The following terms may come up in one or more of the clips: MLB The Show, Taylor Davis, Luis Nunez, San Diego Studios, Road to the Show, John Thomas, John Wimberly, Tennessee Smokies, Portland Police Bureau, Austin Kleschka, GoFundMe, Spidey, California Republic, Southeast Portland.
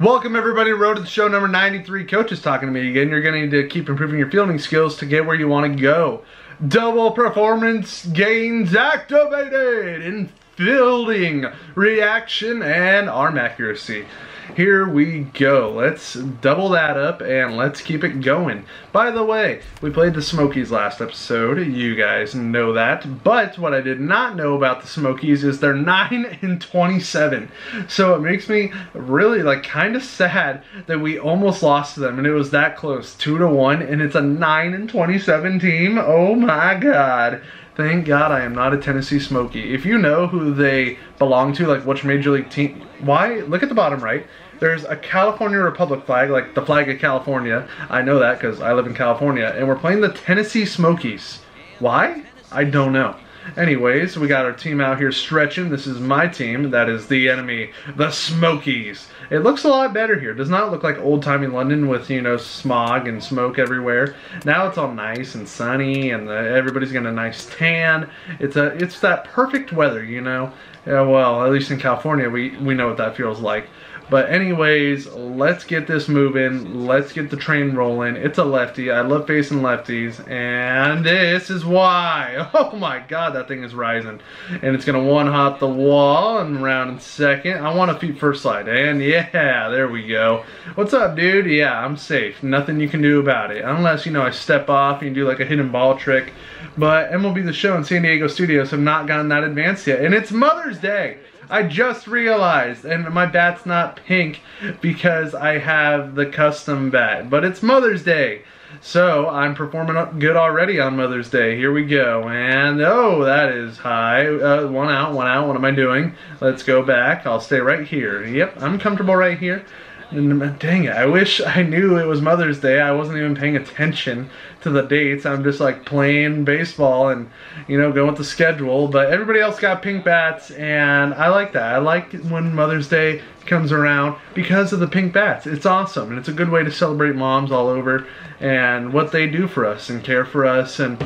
Welcome everybody to Road to the Show number 93. Coach is talking to me again. You're going to need to keep improving your fielding skills to get where you want to go. Double performance gains activated in fielding, reaction, and arm accuracy. Here we go. Let's double that up and let's keep it going. By the way, we played the Smokies last episode. You guys know that. But what I did not know about the Smokies is they're 9-27. So it makes me really kind of sad that we almost lost to them and it was that close, 2-1, and it's a 9-27 team. Oh my God. Thank God I am not a Tennessee Smoky. If you know who they belong to, like which major league team, why? Look at the bottom right. There's a California Republic flag, like the flag of California. I know that because I live in California. And we're playing the Tennessee Smokies. Why? I don't know. Anyways, we got our team out here stretching. This is my team. That is the enemy, the Smokies. It looks a lot better here. Does not look like old-timey London with, you know, smog and smoke everywhere. Now it's all nice and sunny and everybody's got a nice tan. It's that perfect weather, you know. Yeah, well, at least in California, we know what that feels like. But anyways, let's get this moving. Let's get the train rolling. It's a lefty. I love facing lefties. And this is why. Oh my God, that thing is rising. And it's going to one-hop the wall and round in second. I want a feet first slide. And yeah, there we go. What's up, dude? Yeah, I'm safe. Nothing you can do about it. Unless, you know, I step off and do like a hidden ball trick. But MLB The Show and San Diego Studios have not gotten that advanced yet. And it's Mother's Day. I just realized, and my bat's not pink because I have the custom bat, but it's Mother's Day, so I'm performing good already on Mother's Day. Here we go, and oh, that is high. One out, what am I doing? Let's go back. I'll stay right here. Yep, I'm comfortable right here. Dang it, I wish I knew it was Mother's Day. I wasn't even paying attention to the dates. I'm just like playing baseball and, you know, going with the schedule. But everybody else got pink bats and I like that. I like when Mother's Day comes around because of the pink bats. It's awesome and it's a good way to celebrate moms all over and what they do for us and care for us and,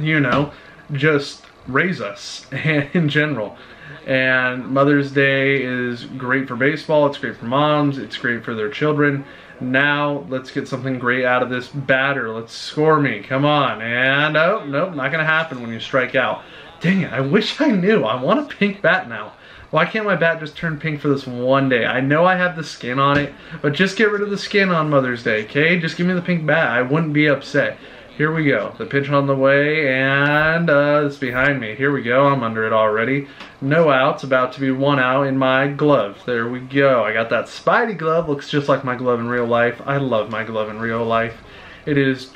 you know, just raise us in general. And Mother's Day is great for baseball, it's great for moms, it's great for their children. Now let's get something great out of this batter. Let's score me, come on. And oh, nope, not gonna happen when you strike out. Dang it, I wish I knew. I want a pink bat now. Why can't my bat just turn pink for this one day? I know I have the skin on it, but just get rid of the skin on Mother's Day, okay? Just give me the pink bat, I wouldn't be upset. Here we go. The pitch on the way, and it's behind me. Here we go. I'm under it already. No outs. About to be one out in my glove. There we go. I got that Spidey glove. Looks just like my glove in real life. I love my glove in real life. It is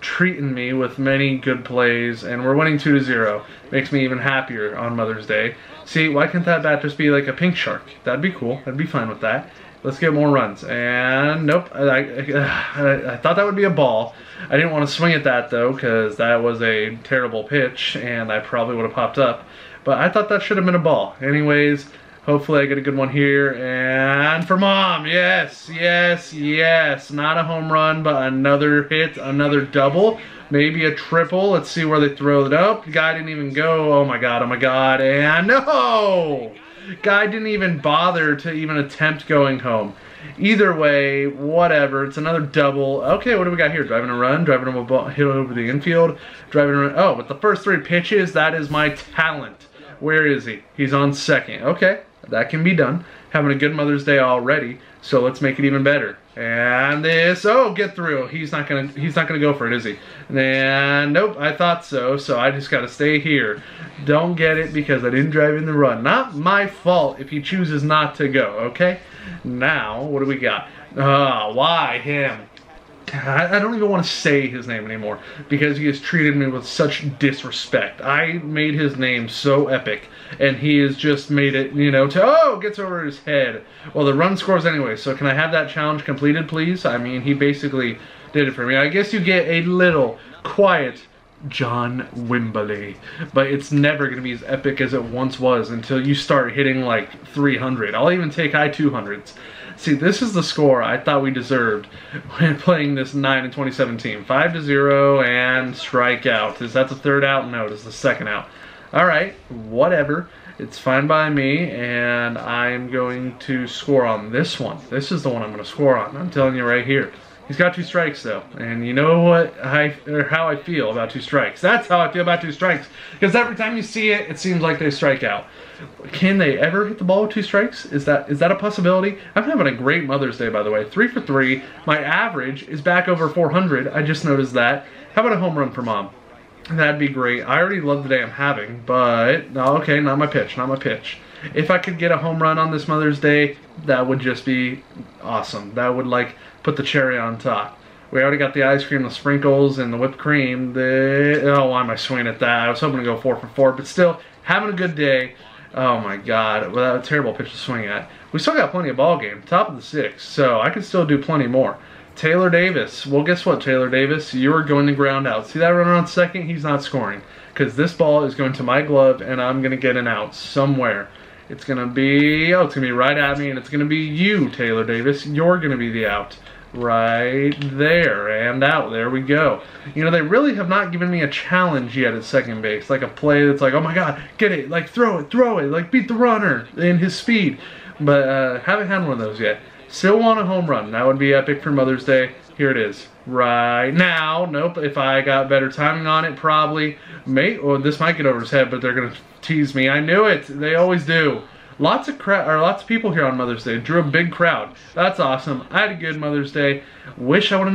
treating me with many good plays, and we're winning 2-0. Makes me even happier on Mother's Day. See, why can't that bat just be like a pink shark? That'd be cool. I'd be fine with that. Let's get more runs, and nope, I thought that would be a ball. I didn't want to swing at that though, because that was a terrible pitch, and I probably would have popped up. But I thought that should have been a ball. Anyways, hopefully I get a good one here, and for mom, yes, yes, yes. Not a home run, but another hit, another double, maybe a triple. Let's see where they throw it up. The guy didn't even go, oh my God, and no! Guy didn't even bother to even attempt going home. Either way, whatever. It's another double. Okay, what do we got here? Driving a run, driving a ball, hit over the infield, driving a run. Oh, with the first three pitches, that is my talent. Where is he? He's on second. Okay, that can be done. Having a good Mother's Day already, so let's make it even better. And this, oh, get through. He's not gonna go for it, is he? And nope, I thought so, so I just gotta stay here. Don't get it because I didn't drive in the run. Not my fault if he chooses not to go, okay? Now, what do we got? Why him? I don't even want to say his name anymore because he has treated me with such disrespect. I made his name so epic and he has just made it, you know, gets over his head. Well, the run scores anyway, so can I have that challenge completed, please? I mean, he basically did it for me. I guess you get a little quiet John Wimberly, but it's never going to be as epic as it once was until you start hitting like 300. I'll even take high 200s. See, this is the score I thought we deserved when playing this 9 and 27 team. 5-0 and strikeout. Is that the third out? No, it's the second out. All right, whatever. It's fine by me, and I'm going to score on this one. This is the one I'm going to score on. I'm telling you right here. He's got two strikes, though, and you know what? How I feel about two strikes. That's how I feel about two strikes, because every time you see it, it seems like they strike out. Can they ever hit the ball with two strikes? Is that a possibility? I'm having a great Mother's Day, by the way. 3 for 3. My average is back over 400. I just noticed that. How about a home run for Mom? That'd be great. I already love the day I'm having, but no, okay, not my pitch, not my pitch. If I could get a home run on this Mother's Day, that would just be awesome. That would, like, put the cherry on top. We already got the ice cream, the sprinkles, and the whipped cream. Oh, why am I swinging at that? I was hoping to go 4 for 4, but still, having a good day. Oh, my God. Well, that a terrible pitch to swing at. We still got plenty of ball game, top of the 6th, so I could still do plenty more. Taylor Davis. Well, guess what, Taylor Davis? You are going to ground out. See that runner on second? He's not scoring, because this ball is going to my glove, and I'm going to get an out somewhere. It's going to be, oh, it's going to be right at me, and it's going to be you, Taylor Davis. You're going to be the out. Right there, and out. There we go. You know, they really have not given me a challenge yet at second base. Like a play that's like, oh my God, get it, like throw it, like beat the runner in his speed. But haven't had one of those yet. Still want a home run. That would be epic for Mother's Day. Here it is. Right now. Nope. If I got better timing on it, probably. Or this might get over his head, but they're going to tease me. I knew it. They always do. Lots of people here on Mother's Day. Drew a big crowd. That's awesome. I had a good Mother's Day. Wish I would have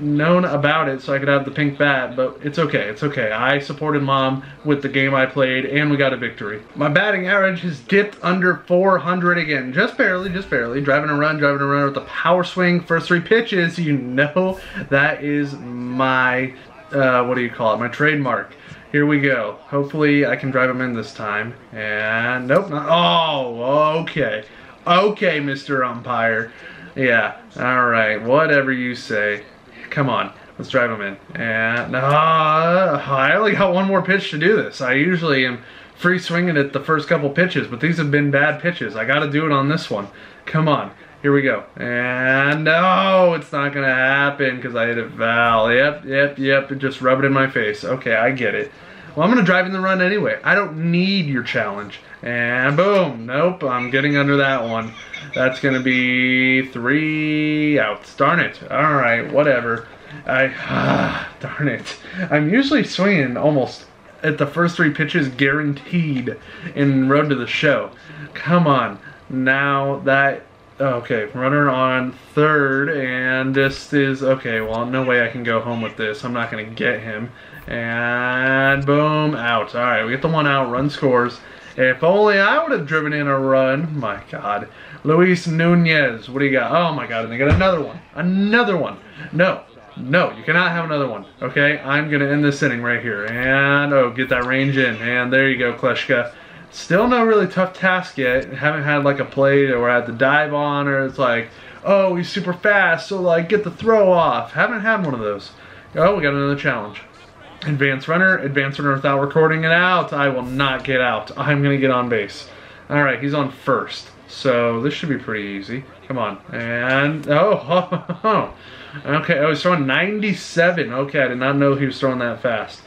known about it so I could have the pink bat, but it's okay. It's okay. I supported Mom with the game I played, and we got a victory. My batting average has dipped under 400 again. Just barely, just barely. Driving a runner with a power swing. First 3 pitches, you know that is my, what do you call it? My trademark. Here we go. Hopefully I can drive him in this time. And nope. Not, oh, okay. Okay, Mr. Umpire. Yeah. All right. Whatever you say. Come on. Let's drive him in. And I only got one more pitch to do this. I usually am free swinging at the first couple pitches, but these have been bad pitches. I got to do it on this one. Come on. Here we go. And no, it's not going to happen because I hit a foul. Yep. And just rub it in my face. Okay, I get it. Well, I'm going to drive in the run anyway. I don't need your challenge. And boom. Nope, I'm getting under that one. That's going to be 3 outs. Darn it. All right, whatever. Darn it. I'm usually swinging almost at the first 3 pitches guaranteed in Road to the Show. Come on. Now that... Okay, runner on third, and this is, okay, well, no way I can go home with this. I'm not going to get him. And boom, out. All right, we get the 1 out, run scores. If only I would have driven in a run. My God. Luis Nunez, what do you got? Oh, my God, and they got another one. Another one. No. No, you cannot have another one, okay? I'm going to end this inning right here. And, oh, get that range in. And there you go, Kleschka. Still no really tough task yet. Haven't had like a play that we're at the dive on, or it's like, oh, he's super fast, so like get the throw off. Haven't had one of those. Oh, we got another challenge. Advance runner without recording it out. I will not get out. I'm gonna get on base. All right, he's on first, so this should be pretty easy. Come on, and oh. Okay, oh, he's throwing 97. Okay, I did not know he was throwing that fast.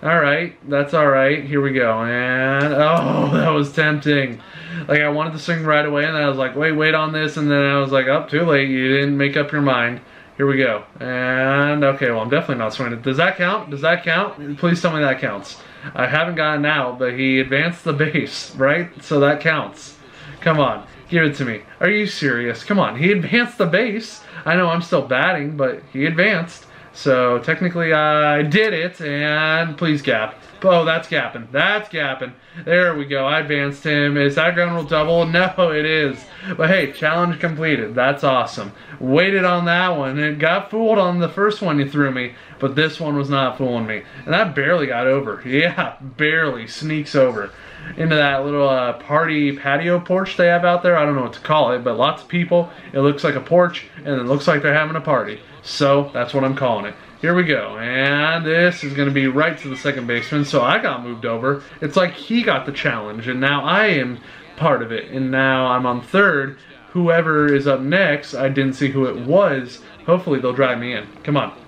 All right, that's all right. Here we go, and oh, that was tempting. Like, I wanted to swing right away, and I was like, wait on this, and then I was like, oh, too late. You didn't make up your mind. Here we go, and okay, well, I'm definitely not swinging. Does that count? Does that count? Please tell me that counts. I haven't gotten out, but he advanced the base, right? So that counts. Come on, give it to me. Are you serious? Come on, he advanced the base. I know I'm still batting, but he advanced. So technically I did it, and please gap. Oh, that's gapping. That's gapping. There we go. I advanced him. Is that ground rule double? No, it is. But hey, challenge completed. That's awesome. Waited on that one. It got fooled on the first one you threw me, but this one was not fooling me. And I barely got over. Yeah, barely sneaks over into that little party patio porch they have out there. I don't know what to call it, but lots of people. It looks like a porch, and it looks like they're having a party. So that's what I'm calling it. Here we go, and this is going to be right to the second baseman, so I got moved over. It's like he got the challenge, and now I am part of it, and now I'm on third. Whoever is up next, I didn't see who it was. Hopefully they'll drive me in. Come on.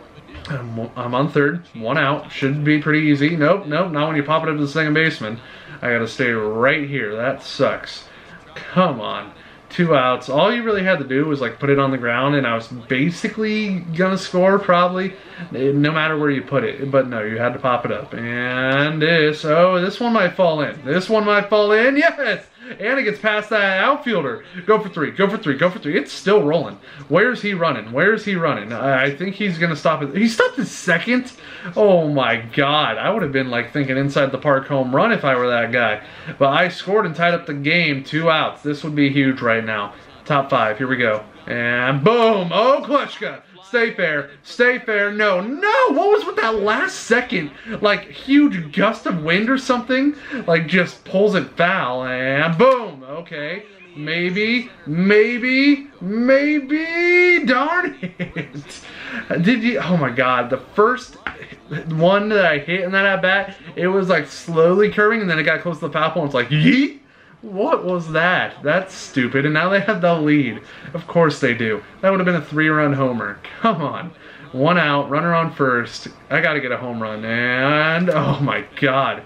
I'm on third, one out. Should be pretty easy. Nope, nope, not when you pop it up to the second baseman. I got to stay right here. That sucks. Come on. Two outs. All you really had to do was like put it on the ground, and I was basically gonna score probably, no matter where you put it. But no, you had to pop it up. And this, oh, this one might fall in. This one might fall in. Yes, and it gets past that outfielder. Go for three. Go for three. Go for three. It's still rolling. Where's he running? Where's he running? I think he's gonna stop it. He stopped his second. Oh my God! I would have been like thinking inside the park home run if I were that guy. But I scored and tied up the game. Two outs. This would be huge, right? Now, top five, here we go, and boom. Oh, Kleschka, stay fair, stay fair. No, no, what was with that last second, like huge gust of wind or something, like just pulls it foul, and boom. Okay, maybe, darn it. Did you, oh my God, the first one that I hit in that at bat, it was like slowly curving, and then it got close to the foul pole, and it's like yeet. What was that? That's stupid. And now they have the lead. Of course they do. That would have been a three-run homer. Come on. One out. Runner on first. I got to get a home run. And oh my God.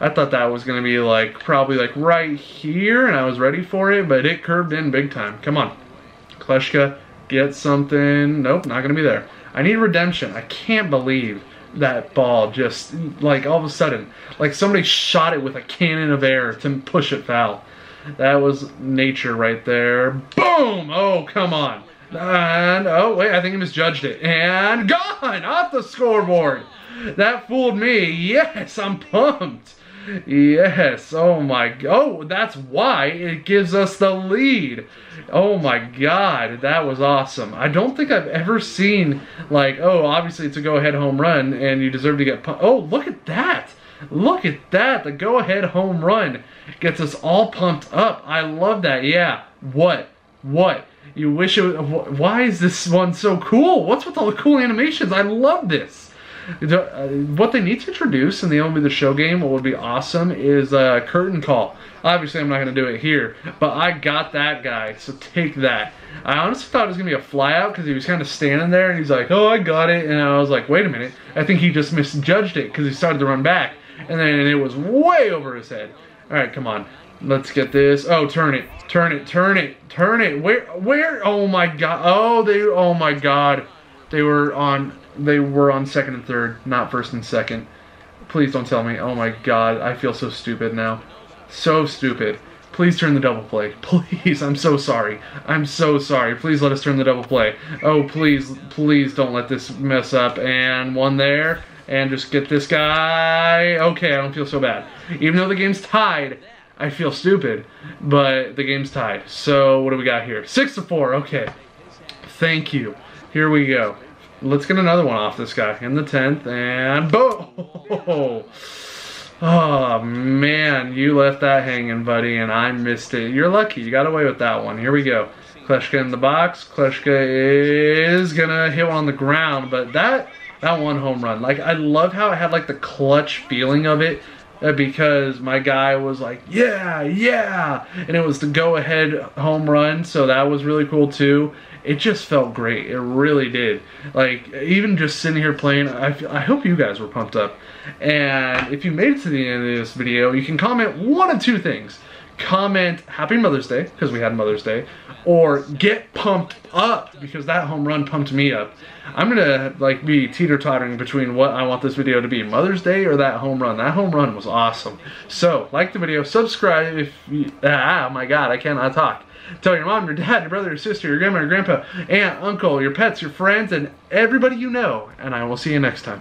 I thought that was going to be like probably like right here. And I was ready for it. But it curved in big time. Come on. Kleschka, get something. Nope, not going to be there. I need redemption. I can't believe that ball just like all of a sudden, like somebody shot it with a cannon of air to push it foul. That was nature right there. Boom. Oh, come on. And oh wait, I think he misjudged it, and gone off the scoreboard. That fooled me. Yes, I'm pumped. Yes. Oh my God. Oh, that's why it gives us the lead. Oh my God, that was awesome. I don't think I've ever seen like, oh, obviously it's a go-ahead home run and you deserve to get pumped. Oh, look at that. Look at that. The go-ahead home run gets us all pumped up. I love that. Yeah. What? What? You wish it was, why is this one so cool? What's with all the cool animations? I love this. What they need to introduce in the MLB The Show game, what would be awesome, is a curtain call. Obviously, I'm not going to do it here, but I got that guy, so take that. I honestly thought it was going to be a flyout because he was kind of standing there, and he's like, oh, I got it, and I was like, wait a minute. I think he just misjudged it because he started to run back, and then it was way over his head. All right, come on. Let's get this. Oh, turn it. Turn it. Turn it. Turn it. Where? Oh, my God. Oh, oh, my God. They were on second and third, not first and second. Please don't tell me. Oh my God, I feel so stupid now. So stupid. Please turn the double play. Please, I'm so sorry. I'm so sorry. Please let us turn the double play. Oh, please, please don't let this mess up. And one there. And just get this guy. Okay, I don't feel so bad. Even though the game's tied, I feel stupid. But the game's tied. So what do we got here? 6-4. Okay. Thank you. Here we go. Let's get another one off this guy in the 10th, and boom! Oh, man, you left that hanging, buddy, and I missed it. You're lucky. You got away with that one. Here we go. Kleschka in the box. Kleschka is going to hit one on the ground, but that one home run, like, I love how it had, like, the clutch feeling of it because my guy was like, yeah, yeah, and it was the go-ahead home run, so that was really cool, too. It just felt great. It really did. Like, even just sitting here playing, I hope you guys were pumped up. And if you made it to the end of this video, you can comment one of two things. Comment Happy Mother's Day, because we had Mother's Day, or get pumped up, because that home run pumped me up. I'm gonna like be teeter-tottering between what I want this video to be, Mother's Day or that home run. That home run was awesome. So like the video, subscribe if you, oh my God, I cannot talk. Tell your mom, your dad, your brother, your sister, your grandma, your grandpa, aunt, uncle, your pets, your friends, and everybody you know. And I will see you next time.